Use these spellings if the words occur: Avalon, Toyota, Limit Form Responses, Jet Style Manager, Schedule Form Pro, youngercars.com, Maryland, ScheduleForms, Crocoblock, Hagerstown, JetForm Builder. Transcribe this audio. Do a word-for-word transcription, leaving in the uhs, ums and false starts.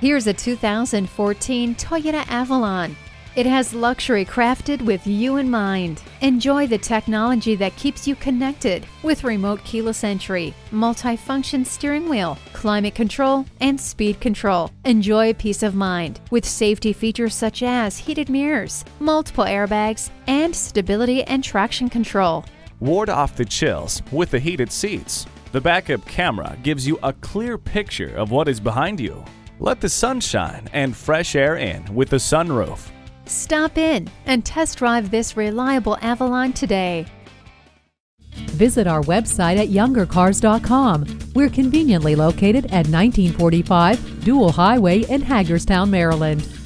Here's a two thousand fourteen Toyota Avalon. It has luxury crafted with you in mind. Enjoy the technology that keeps you connected with remote keyless entry, multifunction steering wheel, climate control, and speed control. Enjoy peace of mind with safety features such as heated mirrors, multiple airbags, and stability and traction control. Ward off the chills with the heated seats. The backup camera gives you a clear picture of what is behind you. Let the sunshine and fresh air in with the sunroof. Stop in and test drive this reliable Avalon today. Visit our website at younger cars dot com. We're conveniently located at nineteen forty-five Dual Highway in Hagerstown, Maryland.